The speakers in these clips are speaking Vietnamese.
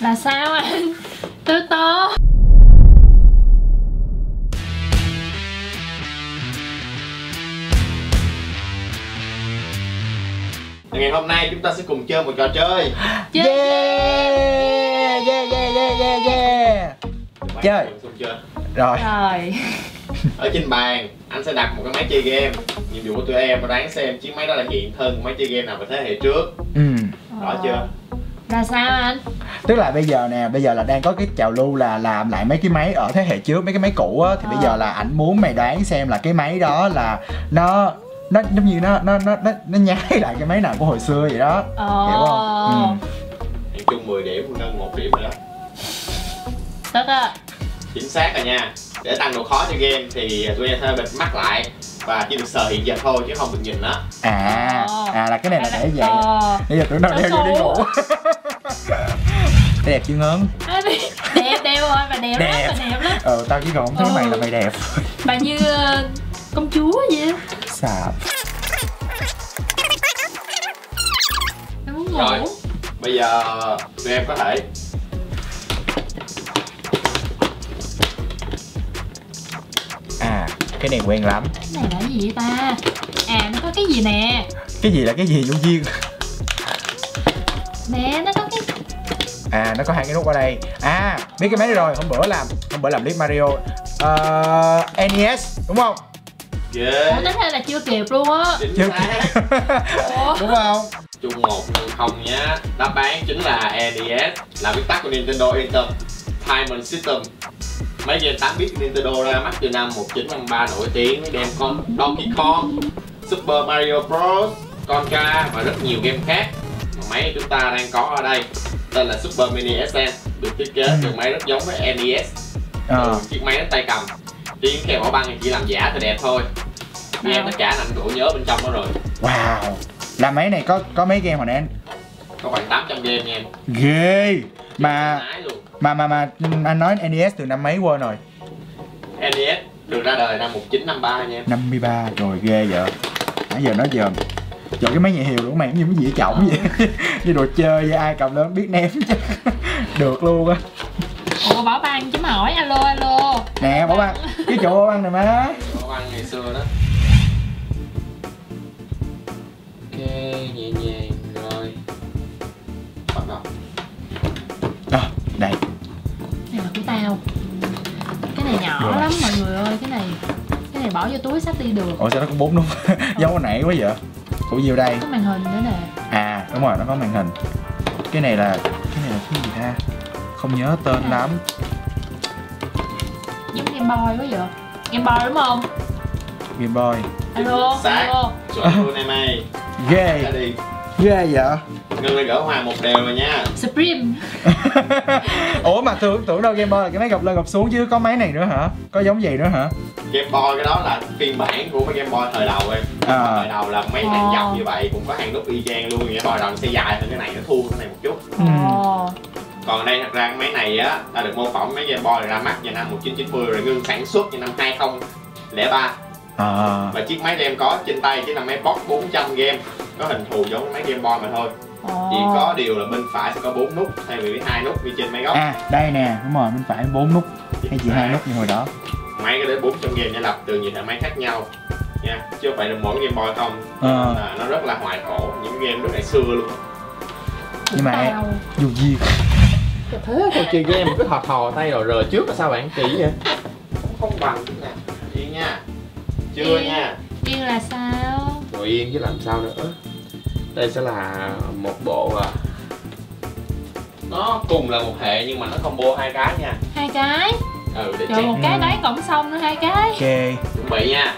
Là sao anh? Từ từ. Ngày hôm nay chúng ta sẽ cùng chơi một trò chơi. Chơi. Yeah, yeah, yeah, yeah, yeah, yeah. Chơi. Rồi. Rồi. Ở trên bàn anh sẽ đặt một cái máy chơi game. Nhiệm vụ của tụi em là đoán xem chiếc máy đó là hiện thân của máy chơi game nào của thế hệ trước. Rõ chưa? Là sao anh? Tức là bây giờ nè, bây giờ là đang có cái trào lưu là làm lại mấy cái máy ở thế hệ trước, mấy cái máy cũ á. Thì bây giờ là ảnh muốn mày đoán xem là cái máy đó là nó giống như nó nhái lại cái máy nào của hồi xưa vậy đó. Hiểu không? Em chung 10 điểm, nâng 1 điểm rồi đó. Tức á. Chính xác rồi nha. Để tăng độ khó cho game thì tụi em sẽ bịt mắt lại và chỉ được sờ hiện giờ thôi chứ không được nhìn đó. Là cái này là để vậy. Bây giờ tưởng đâu đeo vô đi ngủ. Đẹp chưa Ngân? Đẹp, đẹp rồi, bà đẹp, đẹp lắm, bà đẹp lắm. Tao chỉ còn không thấy mày là mày đẹp. Bà như công chúa vậy. Sạp. Em muốn ngủ. Rồi, bây giờ tụi em có thể cái này quen lắm. Cái này là cái gì vậy ta? À nó có cái gì nè. Cái gì là cái gì Vũ Duyên? Nè nó có cái. À nó có hai cái nút ở đây. À biết cái máy này rồi, hôm bữa làm clip Mario NES đúng không? Yeah. Tính ra là chưa kịp luôn á. Chưa kịp. Đúng không? Chung 1-0 nhá. Đáp án chính là NES, là viết tắt của Nintendo Entertainment System. Mấy game 8 bit Nintendo ra mắt từ năm 1953 nổi tiếng với game Donkey Kong, Super Mario Bros, Contra và rất nhiều game khác. Máy chúng ta đang có ở đây tên là Super Mini NES, được thiết kế từ máy rất giống với NES. Chiếc máy đánh tay cầm, tiếng kèm bỏ băng thì chỉ làm giả thôi đẹp thôi. Game tất cả nằm gỗ nhớ bên trong đó rồi. Wow, là máy này có mấy game hồi nãy anh? Có khoảng 800 game nha em. Ghê. Mà anh nói NES từ năm mấy quên rồi. NES được ra đời năm 1953 nha em. 53 rồi, ghê vậy. Nãy giờ nói dòm. Trời cái máy nhẹ hiệu của mày cũng như cái dĩa chổng vậy. Như đồ chơi vậy, ai cầm lớn biết ném chứ. Được luôn á. Ủa bỏ băng chứ mà hỏi alo alo. Nè bỏ băng, cái chỗ bỏ băng này má. Bỏ băng ngày xưa đó. Ok, nhẹ nhàng rồi. Bắt đầu. Đây. Cái này là của tao. Cái này nhỏ lắm mọi người ơi, cái này bỏ vô túi xách đi được. Ủa sao nó có 4 nút? Giống hồi nãy quá vậy. Của nhiêu đây? Có màn hình nữa nè. À đúng rồi, nó có màn hình. Cái này là cái gì ta? Không nhớ tên lắm. Giống Game Boy quá vậy. Game Boy đúng không? Game Boy. Alo, alo. Trời luôn em ơi. Ghê. Ghê vậy. Ngân lên gỡ hòa một đều rồi nha. Supreme. Ủa mà tưởng đâu Game Boy là cái máy gập lên gập xuống chứ có máy này nữa hả? Có giống vậy nữa hả? Game Boy cái đó là phiên bản của cái Game Boy thời đầu em. Thời đầu là mấy hàng dọc như vậy, cũng có hàng nút y chang luôn. Game Boy đầu nó sẽ dài hơn cái này, nó thua cái này một chút. Còn ở đây thật ra máy này á là được mô phỏng mấy Game Boy ra mắt vào năm 1990 rồi, ngưng sản xuất vào năm 2003. Và chiếc máy em có trên tay chỉ là máy box 400 game, có hình thù giống máy Game Boy mà thôi. Chỉ có điều là bên phải sẽ có 4 nút thay vì 2 nút như trên máy gốc. À đây nè, đúng rồi, bên phải 4 nút hay chỉ 2 nút như hồi đó. Máy có đến 400 game giả lập từ nhiều hệ máy khác nhau nha, chứ không phải là mỗi Game Boy không. Nó rất là hoài cổ, những game lúc ngày xưa luôn. Nhưng mà dù gì thế còn chơi game cứ hò hò tay rồi rờ trước là sao bạn kỳ vậy? Không bằng nè. Yên nha. Chưa yên. Nha. Yên là sao? Rồi yên chứ làm sao nữa. Đây sẽ là một bộ, nó cùng là một hệ nhưng mà nó combo 2 cái nha. 2 cái? Ừ, để rồi một cái đấy cộng xong nữa 2 cái. Ok. Chuẩn bị nha.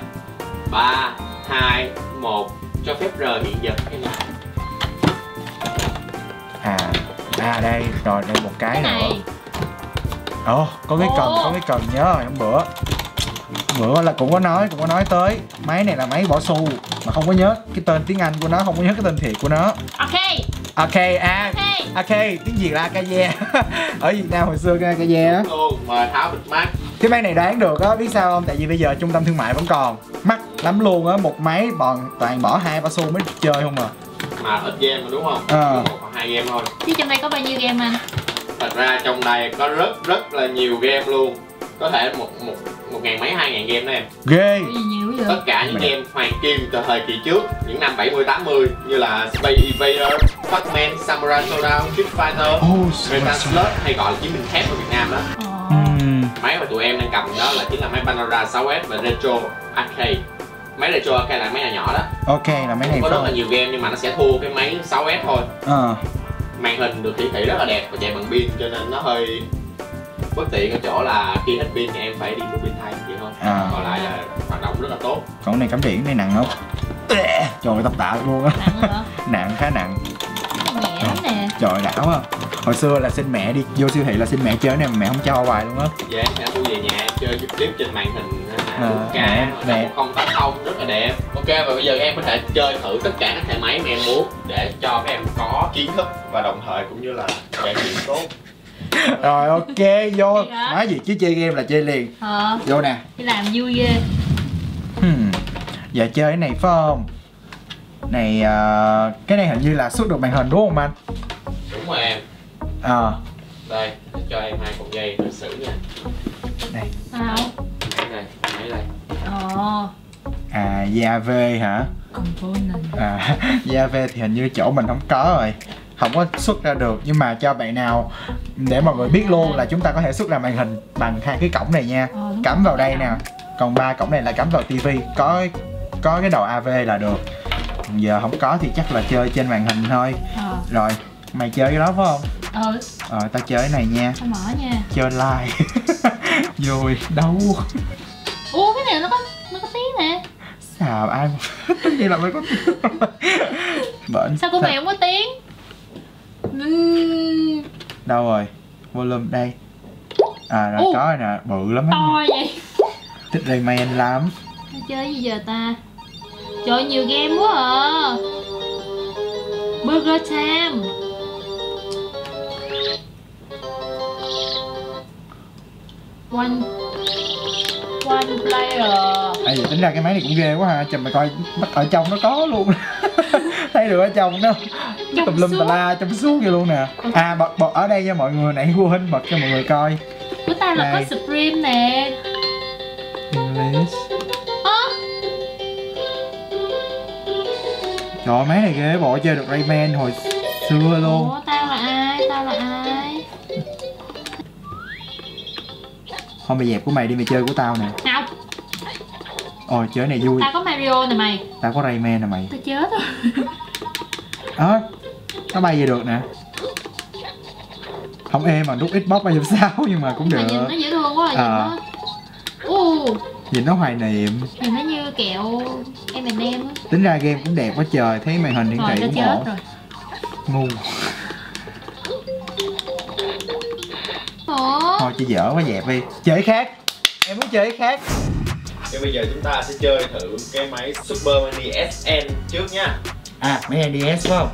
3, 2, 1. Cho phép rời hiện vật cái này. Đây, rồi đây một cái nữa. Có cái cần, nhớ rồi hôm bữa. Bữa là cũng có nói tới máy này là máy bỏ xu mà không có nhớ cái tên tiếng Anh của nó, không có nhớ cái tên thiệt của nó. Ok, tiếng Việt là AKE. Ở Việt Nam hồi xưa cái AKE á. Mà tháo bịch mắt. Cái máy này đoán được á, biết sao không? Tại vì bây giờ trung tâm thương mại vẫn còn, mắc lắm luôn á, một máy toàn bỏ 2 bao xu mới được chơi không à. Mà ít game mà đúng không? Một hoặc 2 game thôi. Chứ trong đây có bao nhiêu game anh? Thật ra trong đây có rất là nhiều game luôn. Có thể một ngàn mấy, 2000 game đó em. Ghê. Tất cả những game hoàng kim từ thời kỳ trước, những năm 70-80 như là Space Invader, Pacman, Samurai Shodown, Street Fighter, Metal Slug hay gọi là chiến binh thép ở Việt Nam đó. Máy mà tụi em đang cầm đó là chính là máy Pandora 6S và Retro AK. Máy Retro AK là máy nhỏ nhỏ đó. Ok, là máy này có rất là nhiều game nhưng mà nó sẽ thua cái máy 6S thôi. Màn hình được hiển thị rất là đẹp và chạy bằng pin cho nên nó hơi bất tiện ở chỗ là khi hết pin thì em phải đi mua pin thay vậy thôi. Còn lại là hoạt động rất là tốt. Còn này cắm điện này nặng không? Trời ơi, tập tạ luôn á. Nặng, khá nặng. Nhẹ lắm nè. Trời đã quá. Hồi xưa là xin mẹ đi vô siêu thị là xin mẹ chơi này mà mẹ không cho hoài luôn á. Dạ, mẹ tôi về nhà chơi trực tiếp trên màn hình 4K 1080 rất là đẹp. Ok, và bây giờ em có thể chơi thử tất cả các hệ máy mà em muốn để cho các em có kiến thức và đồng thời cũng như là trải nghiệm tốt. Rồi ok, vô. Nói gì chứ chơi game là chơi liền. Vô nè. Đi làm vui ghê. Giờ chơi cái này phải không? Này cái này hình như là xuất được màn hình đúng không anh? Đúng rồi em. Đây, cho em 2 cục dây thực sự nha. Đây. Đây. À, AV hả? Component. À, AV thì hình như chỗ mình không có rồi. Không có xuất ra được, nhưng mà cho bạn nào để mọi người biết luôn là chúng ta có thể xuất ra màn hình bằng 2 cái cổng này nha. Cắm vào đây nè. Còn 3 cổng này là cắm vào tivi, có cái đầu AV là được. Giờ không có thì chắc là chơi trên màn hình thôi. Rồi, mày chơi cái đó phải không? Tao chơi cái này nha. Tao mở nha. Chơi online. Vui đâu. Ủa cái này nó có tiếng nè. Sao ai mà tất nhiên là mới có tiếng. Sao của mày không có tiếng? Đâu rồi? Volume đây. À rồi có rồi nè, bự lắm. To vậy. Thích Rayman lắm. Chơi gì giờ ta? Trời ơi, nhiều game quá à. Burger Time. One player. À vậy tính ra cái máy này cũng ghê quá ha. Trời mày coi ở trong nó có luôn. Thấy được ở trong đó. Tùm lum tà la trong suốt vậy luôn nè. À bật ở đây nha mọi người, nãy quên bật cho mọi người coi. Của ta là có stream nè. English. Trời máy này ghê bộ, chơi được Rayman hồi xưa luôn. Ủa tao là ai? Thôi mày dẹp của mày đi, mày chơi của tao nè. Không. Ôi chơi này vui. Tao có Mario nè mày. Tao có Rayman nè mày. Tao chết rồi. Đó, nó bay về được nè. Không êm mà nút Xbox bay làm sao nhưng mà cũng được. Mà nhìn nó dễ thương quá rồi, nhìn nó hoài niệm. Nhìn nó như kẹo em á. Tính ra game cũng đẹp quá trời, thấy màn hình hiển thị cũng ổn. Ngu. Thôi chị dở quá dẹp đi. Chơi khác. Em muốn chơi khác. Thì bây giờ chúng ta sẽ chơi thử cái máy Super Mini NES trước nha. À, máy NES phải không?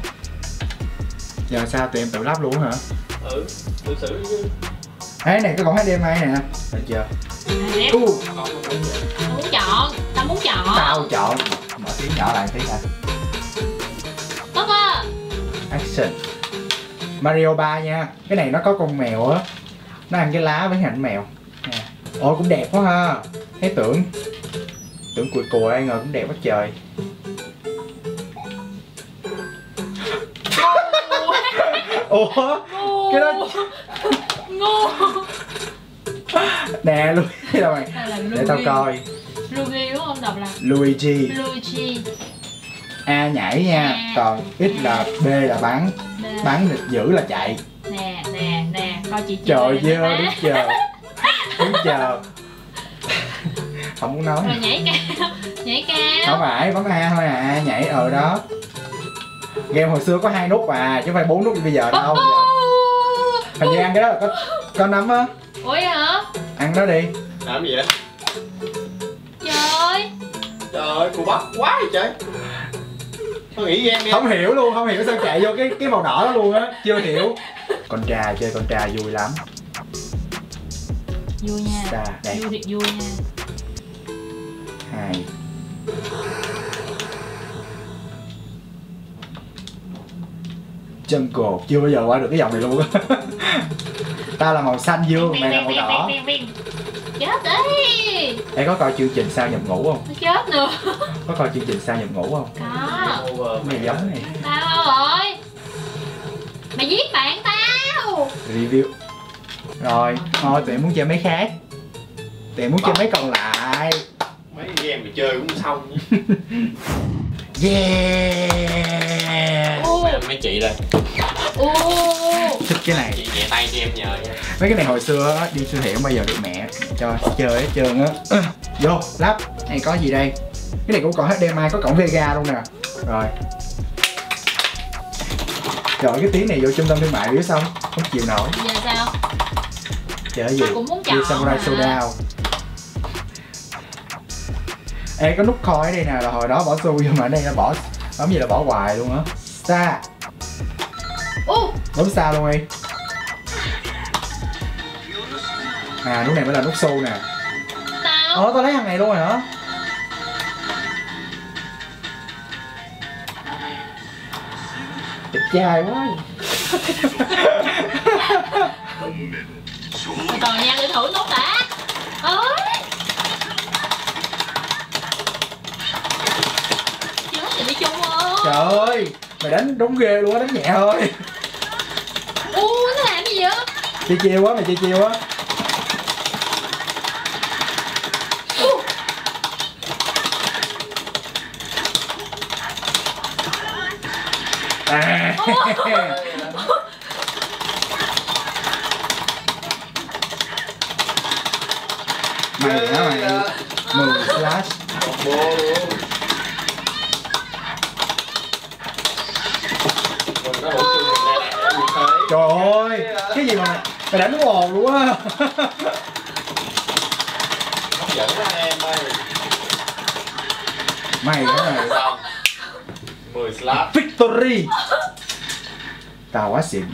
Giờ sao tụi em tự lắp luôn hả? Tự xử chứ. Đấy này, cái cổng HDMI nè. Được chưa? Muốn chọn, tao muốn chọn. Tao chọn. Mở tiếng nhỏ lại tí đã. Tốt à. Action. Mario 3 nha. Cái này nó có con mèo á. Nó ăn cái lá với hình mèo. Ôi cũng đẹp quá ha. Thấy tưởng cùi cùi ai ngờ cũng đẹp quá trời. Ủa? Ngu. Cái đó ngu. Nè Luigi đâu mày? Để tao coi. Luigi đúng không? Đọc là Luigi. A nhảy nha, còn X là B là bắn. Bắn thì giữ là chạy. Nè nè nè, coi chị chờ. Trời ơi, đứng chờ. Đứng chờ. Không muốn nói. Rồi nhảy cao. Nhảy cao. Không phải, bấm A thôi à, nhảy ở đó. Game hồi xưa có 2 nút à, chứ không phải 4 nút như bây giờ đâu. Hình như ăn cái đó là có 5 á. Ủa vậy hả? Ăn đó đi. Làm gì vậy? Trời ơi, cô bắt quá vậy trời. Tôi nghĩ game em. Không hiểu luôn, không hiểu sao chạy vô cái màu đỏ đó luôn á, chưa hiểu. Contra, chơi Contra vui lắm. Vui nha. Đây. Vui thiệt vui nha. 2 Jungle, chưa bao giờ qua được cái dòng này luôn á. Ta là màu xanh dương, mày là màu đỏ. Chết đi. Em có coi chương trình Sao Nhập Ngủ không? Chết nữa. Có coi chương trình Sao Nhập Ngủ không? Có. Mày giống này. Tao rồi. Mày giết bạn tao. Review. Rồi, thôi tụi em muốn chơi mấy khác. Tụi em muốn chơi mấy còn lại. Mấy game mà chơi cũng xong. Yeah. Mấy chị đây. Thích cái này. Chị nhẹ tay cho em nhờ. Mấy cái này hồi xưa đi siêu thị không bao giờ được mẹ cho chơi hết trơn á. Vô lắp. Này có gì đây? Cái này cũng còn HDMI, có cổng VGA luôn nè. Rồi. Trời cái tiếng này vô trung tâm thương mại biết xong không chịu nổi. Giờ sao? Chờ gì? Cũng muốn chọn Samurai Shodown. Ê có nút coi ở đây nè, là hồi đó bỏ xu nhưng mà ở đây nó bỏ bấm gì là bỏ hoài luôn á. Xa. Bấm xa luôn đi. À nút này mới là nút xu nè. Sao? Tao lấy thằng này luôn rồi hả? Đẹp trai quá. Còn nha, để thử nút đã. Ôi. Trời ơi, mày đánh đúng ghê luôn á, đánh nhẹ thôi. Nó làm gì vậy? Chơi chiêu quá, mày chơi chiêu quá. À. Mày hả mày? 10 slash. Trời ơi, cái gì mà mày đánh hồn luôn á. Hấp dẫn quá em ơi. Mày cái này xong 10 slap victory. Tao quá xịn.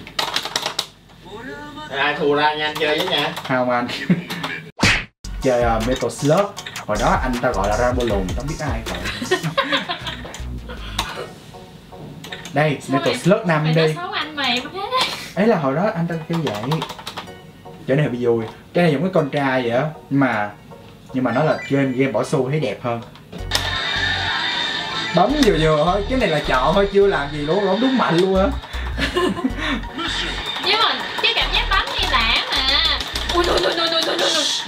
Ai thua ra nha, anh chơi với nha. Không anh. Chơi Metal Slug. Hồi đó anh ta gọi là Rambo lùn, không biết ai vậy. Đây, Metal Slug 5 đi. Ấy là hồi đó anh ta kêu vậy. Cái này bị vui. Cái này giống cái Contra vậy á. Nhưng mà nó là game bỏ xu thấy đẹp hơn. Bấm vừa vừa thôi. Cái này là chọn thôi, chưa làm gì luôn, nó đúng mạnh luôn á. Nhưng mà cái cảm giác bấm nghe lạ mà. Ui.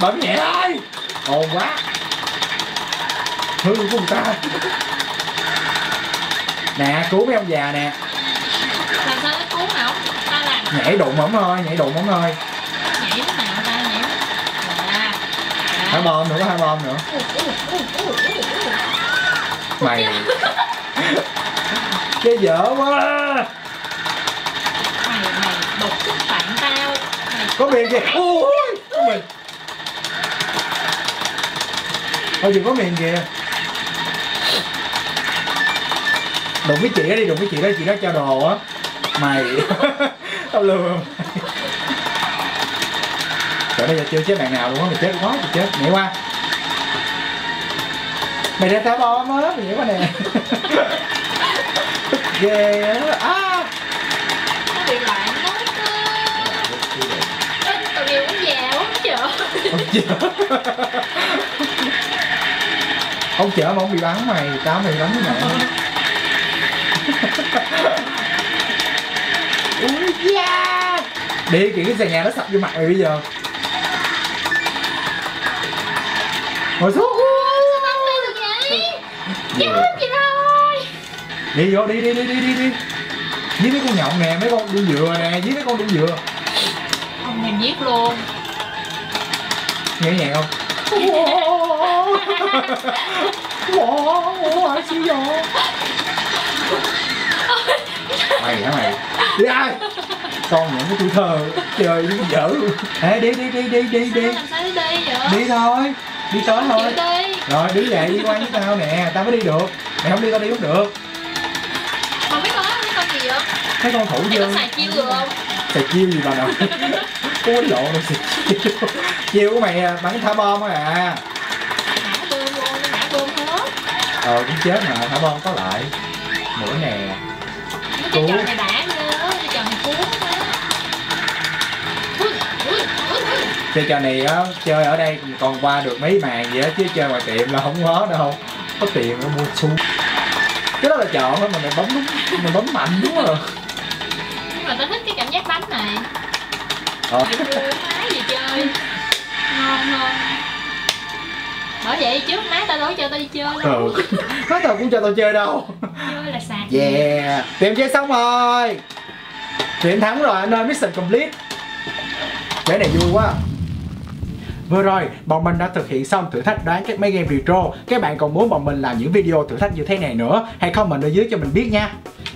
Bấm nhẹ thôi. Ồn quá. Hư của người ta. Nè, cứu mấy ông già nè. Làm sao nó cứu hả ông? Ta làm nhảy đụng ổng thôi, nhảy đụng ổng thôi. Nhảy cái nào ta nhảy. À. Hai bom nữa, có hai bom nữa. Mày. Cái dở quá. Mày đột kích bạn tao. Mày có miệng kìa. Ôi, có miệng. Thôi đừng có miệng kìa. Đụng với chị đó đi, đụng với chị đó cho đồ á. Mày. Tao lừa mày. Trời bây giờ chưa chết bạn nào luôn á, mày chết quá, mày chết. Nhảy qua. Mày đang thả bom á, mày nhảy qua nè. Tức ghê á. Á. Nó bị loạn nó cơ. Tao đều cũng già quá, không chở. Ông chở mà ông bị bắn mày, tao mày bắn với mày. Yeah. Đi kìa cái sàn nhà nó sập vô mặt mày bây giờ. Ngồi xuống. Sao bắn lên được vậy? Chết chị thôi. Đi vô đi. Giết mấy con nhộng nè, mấy con đu dừa nè, giết mấy con đu dừa. Ông này giết luôn. Nghe nhạc không? Wow, siêu giò. Mày hả mày? Đi ai? Con những cái tuổi thơ chơi nó dở luôn. Ê đi. Làm sao đi vậy? Đi thôi. Đi tới thôi. Rồi đứng dậy đi qua với tao nè, tao mới đi được. Mày không đi tao đi không được. Mà mấy con gì vậy? Mấy con thủ dơ. Mày có xài chiêu được không? Xài chiêu gì bà nội? Có quýnh lộ đâu xài chiêu. Chiêu của mày bắn thả bom á à. Thả bom luôn, thả bom hết. Cũng chết mà, thả bom có lại. Mũi nè. Cứu. Cái trò này đã nữa. Chơi trò này á, chơi ở đây còn qua được mấy màn gì á, chứ chơi ngoài tiệm là không có đâu. Có tiền nó mua xu. Cái đó là chọn thôi, mình bấm đúng, mình bấm mạnh đúng rồi. Nhưng mà tôi thích cái cảm giác bánh này. Dựa đưa máy gì chơi. Ngon hơn. Bởi vậy trước má tao nói cho tao đi chơi đâu. Má tao cũng cho tao chơi đâu. Chơi là sạc. Yeah. Tiệm chơi xong rồi. Tiệm thắng rồi anh ơi, mission complete. Cái này vui quá. Vừa rồi, bọn mình đã thực hiện xong thử thách đoán các máy game retro. Các bạn còn muốn bọn mình làm những video thử thách như thế này nữa, hãy comment ở dưới cho mình biết nha.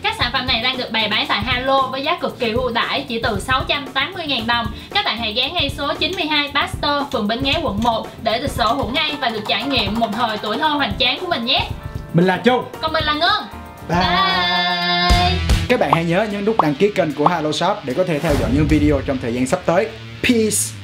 Các sản phẩm này đang được bày bán tại Halo với giá cực kỳ ưu đãi, chỉ từ 680.000 đồng. Các bạn hãy ghé ngay số 92 Pasteur, phường Bến Nghé, quận 1 để được sở hữu ngay và được trải nghiệm một thời tuổi thơ hoành tráng của mình nhé. Mình là Trung. Còn mình là Ngân. Bye. Bye. Các bạn hãy nhớ nhấn nút đăng ký kênh của Halo Shop để có thể theo dõi những video trong thời gian sắp tới. Peace.